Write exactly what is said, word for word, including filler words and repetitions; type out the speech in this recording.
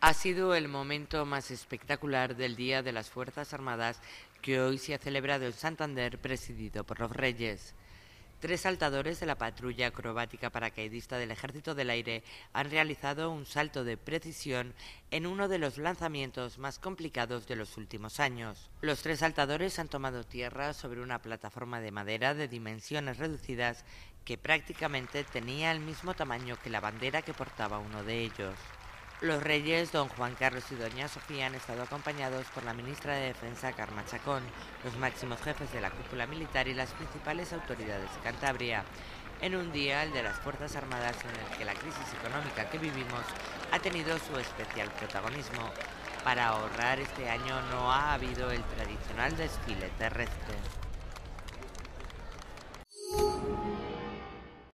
ha sido el momento más espectacular del Día de las Fuerzas Armadas que hoy se ha celebrado en Santander, presidido por los Reyes. Tres saltadores de la patrulla acrobática paracaidista del Ejército del Aire han realizado un salto de precisión en uno de los lanzamientos más complicados de los últimos años. Los tres saltadores han tomado tierra sobre una plataforma de madera de dimensiones reducidas que prácticamente tenía el mismo tamaño que la bandera que portaba uno de ellos. Los reyes, don Juan Carlos y doña Sofía, han estado acompañados por la ministra de Defensa, Carmen Chacón, los máximos jefes de la cúpula militar y las principales autoridades de Cantabria, en un día, el de las Fuerzas Armadas, en el que la crisis económica que vivimos ha tenido su especial protagonismo. Para ahorrar este año no ha habido el tradicional desfile terrestre.